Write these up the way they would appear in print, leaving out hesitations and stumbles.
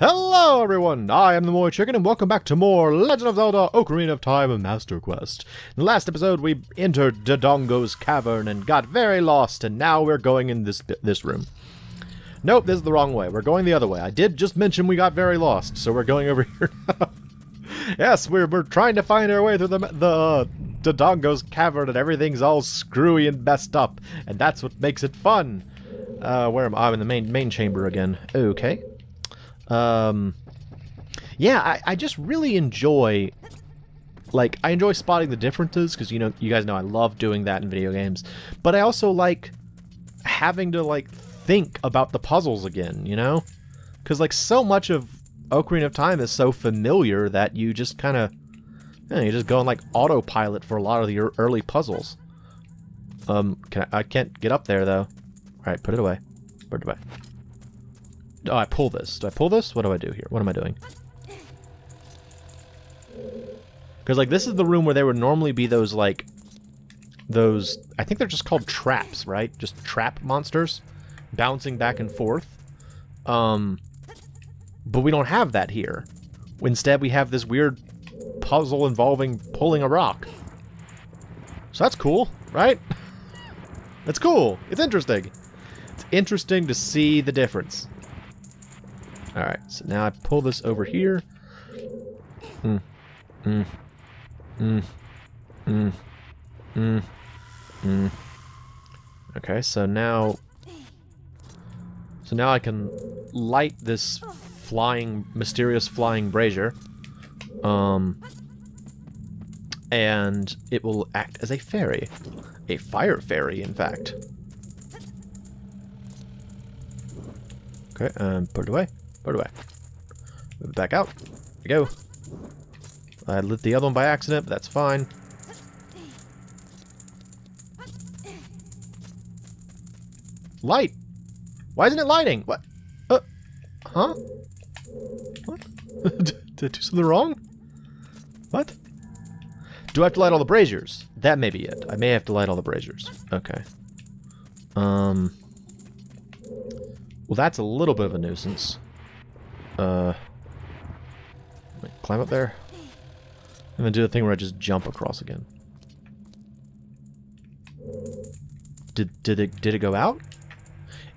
Hello everyone, I am the MoeChicken and welcome back to more Legend of Zelda Ocarina of Time and Master Quest. In the last episode we entered Dodongo's Cavern and got very lost, and now we're going in this room. Nope, this is the wrong way. We're going the other way. I did just mention we got very lost, so we're going over here now. Yes, we're trying to find our way through the Dodongo's Cavern, and everything's all screwy and messed up, and that's what makes it fun. Where am I? I'm in the main chamber again. Okay. Yeah, I just really enjoy, like, I enjoy spotting the differences, because, you know, you guys know I love doing that in video games, but I also like having to, like, think about the puzzles again, you know? Because, like, so much of Ocarina of Time is so familiar that you just kind of, you know, you just go on, like, autopilot for a lot of the early puzzles. I can't get up there, though. Alright, put it away. Where do I? Oh, I pull this. Do I pull this? What do I do here? What am I doing? Because, like, this is the room where there would normally be those, like, those, I think they're just called traps, right? Just trap monsters bouncing back and forth. But we don't have that here. Instead, we have this weird puzzle involving pulling a rock. So that's cool, right? That's cool. It's interesting. It's interesting to see the difference. Alright, so now I pull this over here. Okay, so now I can light this mysterious flying brazier. And it will act as a fairy. A fire fairy, in fact. Okay, put it away. Put it away. Move it back out. There we go. I lit the other one by accident, but that's fine. Light! Why isn't it lighting? What? Huh? What? Did I do something wrong? What? Do I have to light all the braziers? That may be it. I may have to light all the braziers. Okay. Well, that's a little bit of a nuisance. Climb up there. And then do the thing where I just jump across again. Did it go out?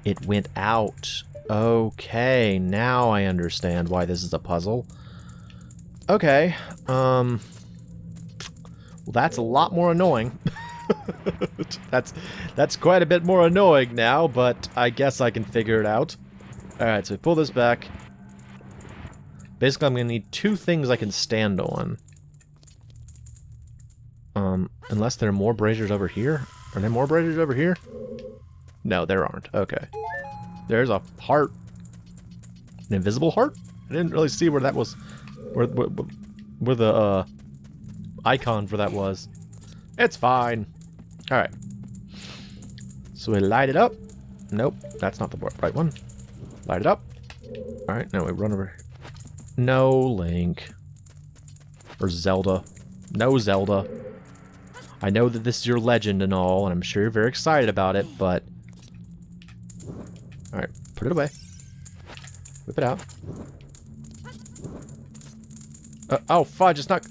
It went out. Okay, now I understand why this is a puzzle. Okay. Well, that's a lot more annoying. that's quite a bit more annoying now, but I guess I can figure it out. Alright, so we pull this back. Basically, I'm going to need two things I can stand on. Unless there are more braziers over here? Are there more braziers over here? No, there aren't. Okay. There's a heart. An invisible heart? I didn't really see where that was. Where the icon for that was. It's fine. Alright. So we light it up. Nope, that's not the right one. Light it up. Alright, now we run over. No Link. Or Zelda. No Zelda. I know that this is your legend and all, and I'm sure you're very excited about it, but... Alright, put it away. Whip it out. Oh, fudge, it's not...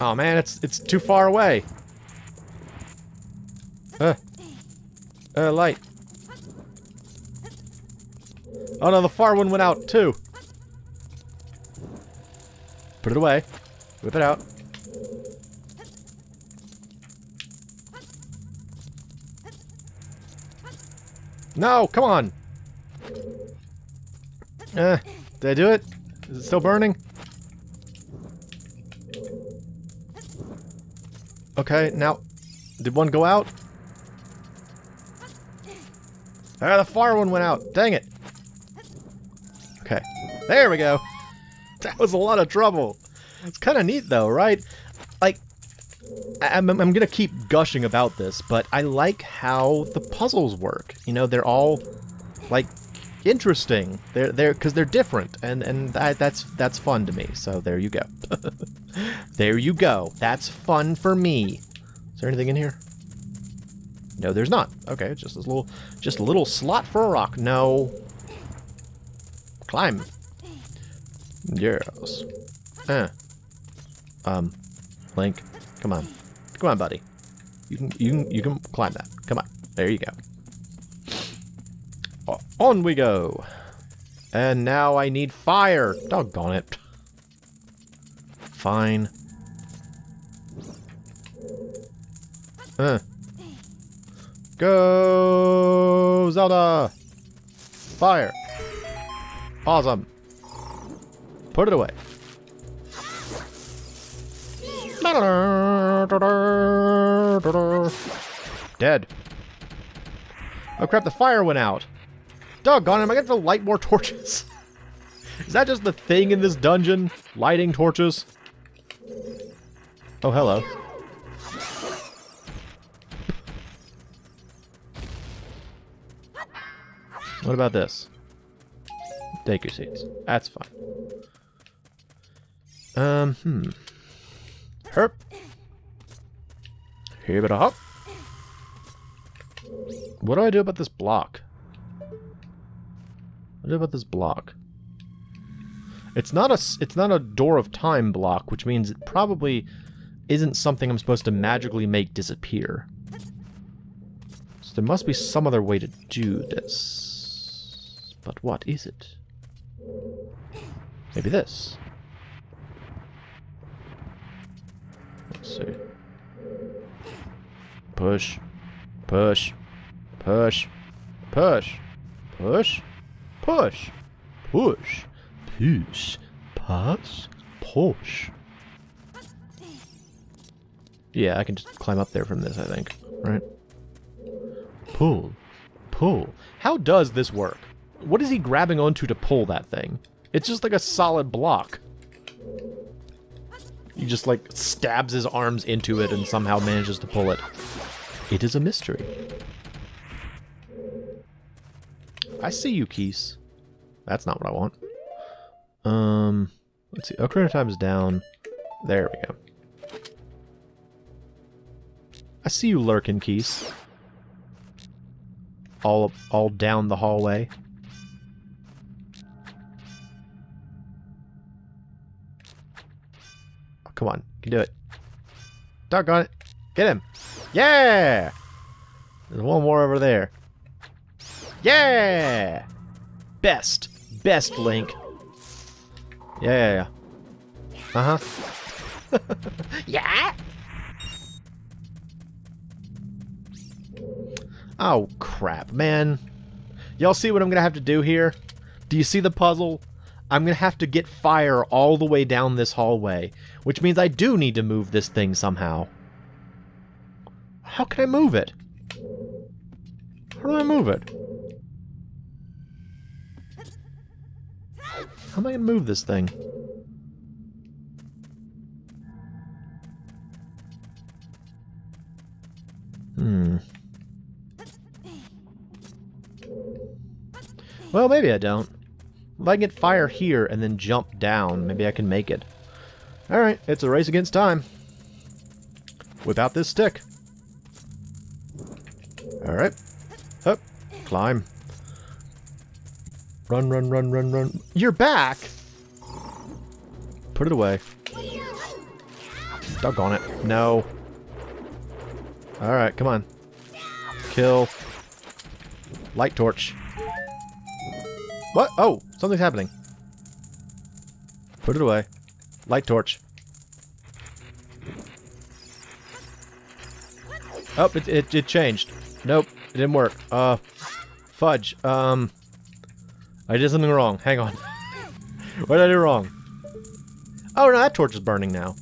Oh man, it's too far away. Light. Oh no, the far one went out too. Put it away. Whip it out. No, come on. Did I do it? Is it still burning? Okay, now, did one go out? Ah, the far one went out. Dang it. Okay, there we go. That was a lot of trouble. It's kind of neat, though, right? Like, I'm going to keep gushing about this, but I like how the puzzles work. You know, they're all, like, interesting. They're because they're different, and that's fun to me. So there you go. There you go. That's fun for me. Is there anything in here? No, there's not. Okay, just this little slot for a rock. No. Climb. Yes. Link, come on. Come on, buddy. You can climb that. Come on. There you go. On we go. And now I need fire. Doggone it. Fine. Go, Zelda! Fire! Awesome. Put it away. Dead. Oh crap, the fire went out. Doggone it, am I gonna have to light more torches? Is that just the thing in this dungeon? Lighting torches? Oh, hello. What about this? Take your seats. That's fine. Herp. Here but a hop. What do I do about this block? What about this block? It's not a door of time block, which means it probably isn't something I'm supposed to magically make disappear. So there must be some other way to do this. But what is it? Maybe this. Let's see. Push. Push. Push. Push. Push. Push. Push. Push. Push. Push. Yeah, I can just climb up there from this, I think. Right? Pull. Pull. How does this work? What is he grabbing onto to pull that thing? It's just like a solid block. He just like stabs his arms into it and somehow manages to pull it. It is a mystery. I see you, Keese. That's not what I want. Let's see. Ocarina of Time is down. There we go. I see you lurking, Keese. All down the hallway. Come on, you can do it. Doggone it. Get him. Yeah! There's one more over there. Yeah! Best. Best, Link. Yeah. Uh-huh. Yeah! Oh, crap, man. Y'all see what I'm gonna have to do here? Do you see the puzzle? I'm gonna have to get fire all the way down this hallway, which means I do need to move this thing somehow. How can I move it? How do I move it? How am I gonna move this thing? Well, maybe I don't. If I can get fire here and then jump down, maybe I can make it. Alright, it's a race against time. Without this stick. Alright. Up. Climb. Run, run, run, run, run. You're back! Put it away. Doggone it. No. Alright, come on. Kill. Light torch. What? Oh, something's happening. Put it away. Light torch. Oh, it changed. Nope, it didn't work. Fudge. I did something wrong. Hang on. What did I do wrong? Oh, no, that torch is burning now.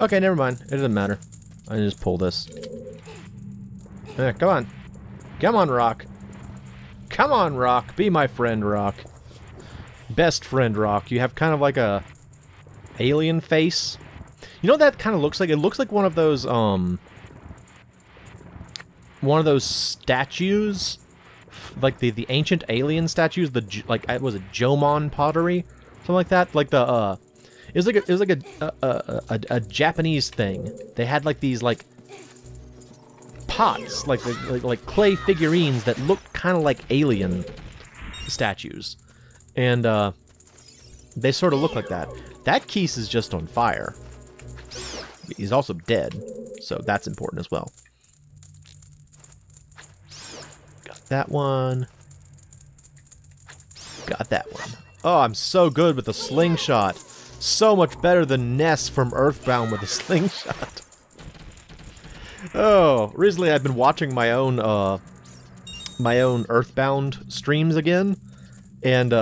Okay, never mind. It doesn't matter. I can just pull this. Yeah, come on. Come on, rock. Come on, Rock. Be my friend, Rock. Best friend, Rock. You have kind of like a alien face. You know what that kind of looks like? It looks like one of those statues, like the ancient alien statues. Was it Jomon pottery, something like that? Like it was like a Japanese thing. They had like these like pots, like clay figurines that look kind of like alien statues, and They sort of look like that. That Keese is just on fire. He's also dead, so that's important as well. Got that one. Got that one. Oh, I'm so good with the slingshot. So much better than Ness from Earthbound with a slingshot. Oh, recently I've been watching my own Earthbound streams again, and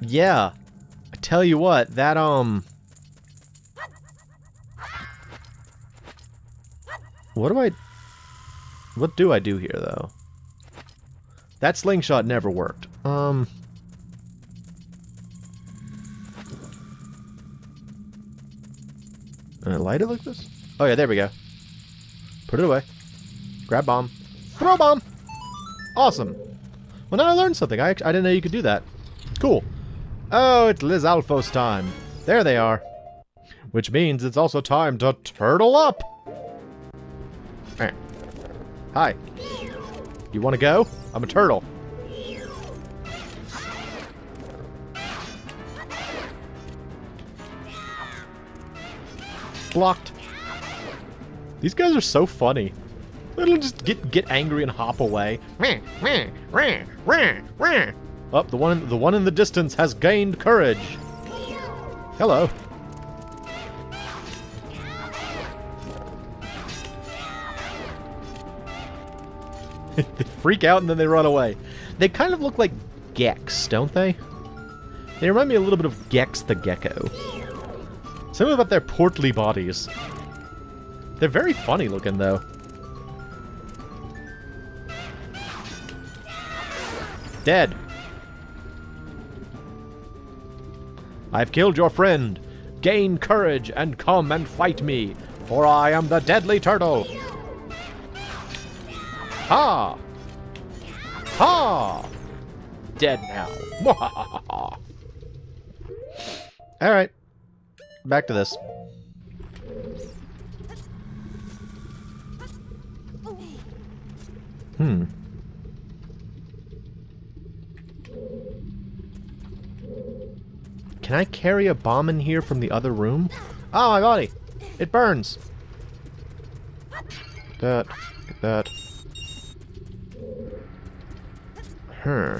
yeah, I tell you what, that what do I do here though? That slingshot never worked. Can I light it like this? Oh yeah, there we go. Put it away. Grab bomb. Throw bomb! Awesome. Well, now I learned something. I didn't know you could do that. Cool. Oh, it's Lizalfos time. There they are. Which means it's also time to turtle up! Right. Hi. You wanna go? I'm a turtle. Blocked. These guys are so funny. It'll just get angry and hop away. Oh, the one in the distance has gained courage. Hello. They freak out and then they run away. They kind of look like Gex, don't they? They remind me a little bit of Gex the Gecko. Something about their portly bodies. They're very funny looking, though. Dead. I've killed your friend. Gain courage and come and fight me, for I am the deadly turtle. Ha! Ha! Dead now. Alright. Back to this. Hmm. Can I carry a bomb in here from the other room? Oh, my body! It burns! That. That. Huh.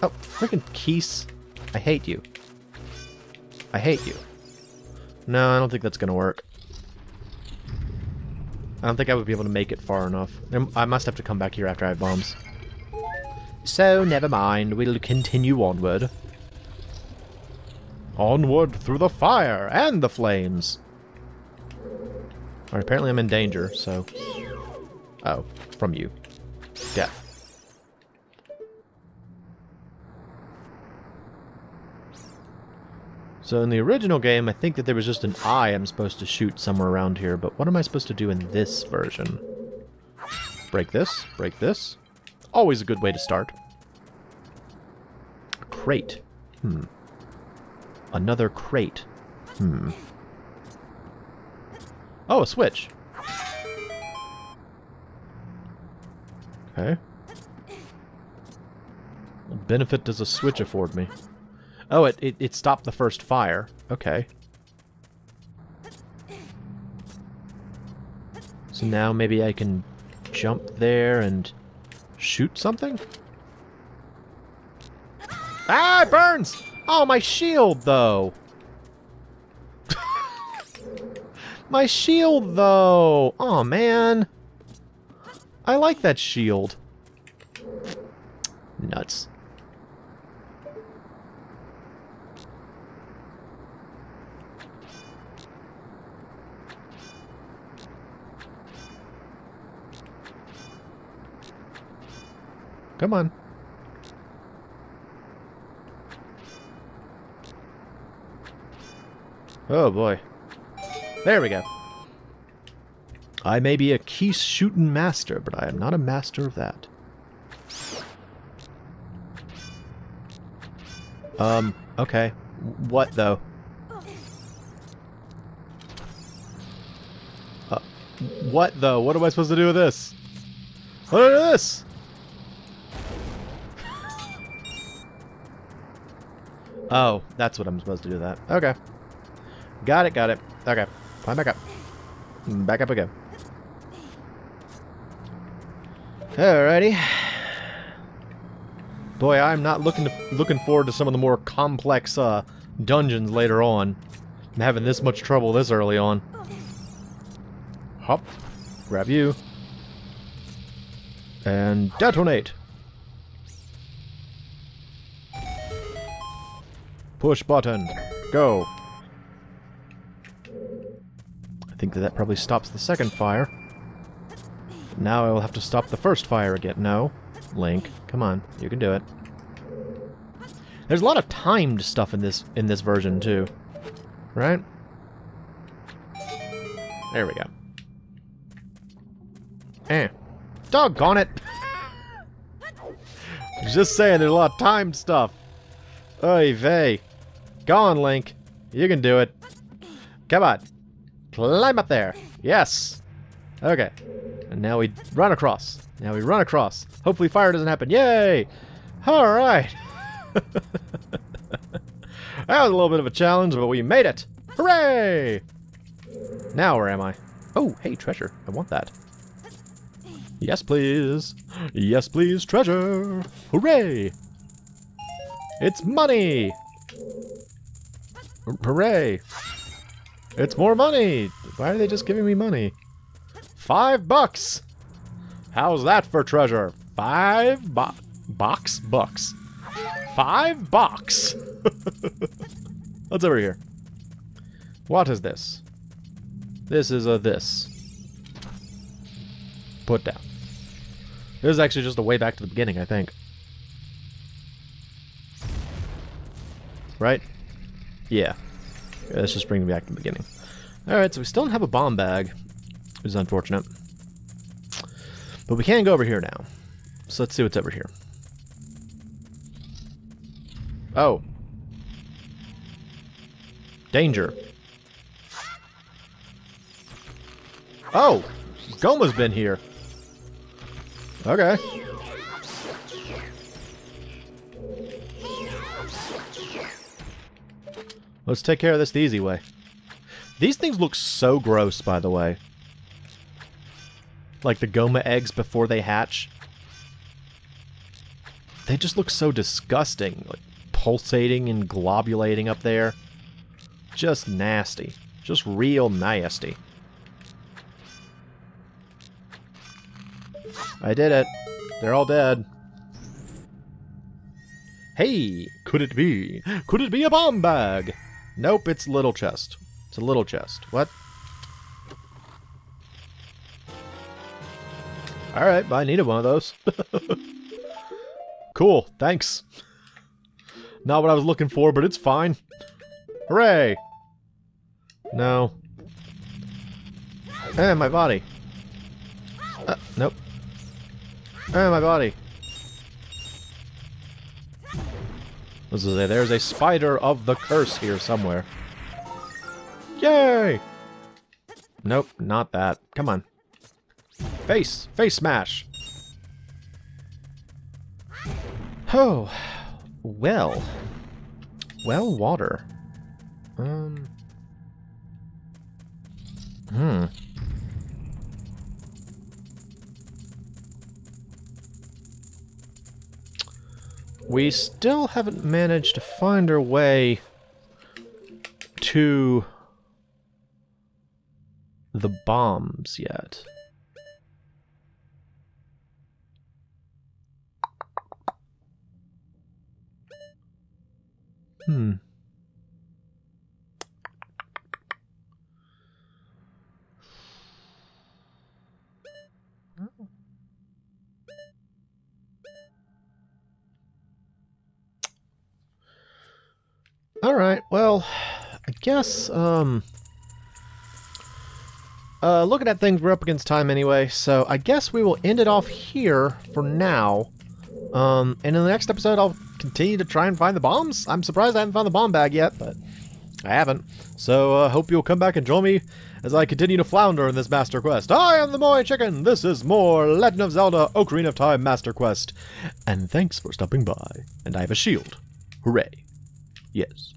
Oh, freaking Keese. I hate you. I hate you. No, I don't think that's gonna work. I don't think I would be able to make it far enough. I must have to come back here after I have bombs. So, never mind. We'll continue onward. Onward through the fire and the flames! Alright, apparently I'm in danger, so... Oh, from you. Death. So in the original game, I think that there was just an eye I'm supposed to shoot somewhere around here, but what am I supposed to do in this version? Break this, break this. Always a good way to start. A crate. Hmm. Another crate. Hmm. Oh, a switch. Okay. What benefit does a switch afford me? Oh, it stopped the first fire. Okay. So now maybe I can jump there and shoot something? Ah, it burns! Oh, my shield, though! My shield, though! Oh, man! I like that shield. Nuts. Come on. Oh boy. There we go. I may be a Keese shooting master, but I am not a master of that. Okay. What though? What, though? What am I supposed to do with this? What is this? Oh, that's what I'm supposed to do that. Okay. Got it, got it. Okay. Climb back up. Back up again. Alrighty. Boy, I'm not looking forward to some of the more complex dungeons later on. I'm having this much trouble this early on. Hop. Grab you. And detonate. Push button. Go. I think that probably stops the second fire. Now I will have to stop the first fire again. No. Link, come on. You can do it. There's a lot of timed stuff in this version too. Right? There we go. Eh. Doggone it! Just saying, there's a lot of timed stuff. Oy vey. Go on, Link. You can do it. Come on. Climb up there. Yes. Okay. And now we run across. Now we run across. Hopefully fire doesn't happen. Yay! Alright. That was a little bit of a challenge, but we made it. Hooray! Now where am I? Oh, hey, treasure. I want that. Yes, please. Yes, please, treasure. Hooray! It's money! Hooray! It's more money! Why are they just giving me money? $5! How's that for treasure? Five bucks. $5! What's over here? What is this? This is a this. Put down. This is actually just a way back to the beginning, I think. Right? Yeah. Let's just bring me back to the beginning. Alright, so we still don't have a bomb bag, which is unfortunate. But we can go over here now. So let's see what's over here. Oh. Danger. Oh! Goma's been here. Okay. Let's take care of this the easy way. These things look so gross, by the way. Like the Goma eggs before they hatch. They just look so disgusting. Like, pulsating and globulating up there. Just nasty. Just real nasty. I did it. They're all dead. Hey! Could it be? Could it be a bomb bag? Nope, it's a little chest. It's a little chest. What? Alright, I needed one of those. Cool, thanks. Not what I was looking for, but it's fine. Hooray! No. Eh, my body. Nope. Eh, my body. There's a spider of the curse here somewhere. Yay! Nope, not that. Come on. Face! Face smash! Oh. Well. Well, water. We still haven't managed to find our way to the bombs yet. Alright, well, I guess, looking at things, we're up against time anyway, so I guess we will end it off here for now. And in the next episode, I'll continue to try and find the bombs. I'm surprised I haven't found the bomb bag yet, but I haven't. So, hope you'll come back and join me as I continue to flounder in this Master Quest. I am the MoeChicken! This is more Legend of Zelda Ocarina of Time Master Quest. And thanks for stopping by. And I have a shield. Hooray. Yes.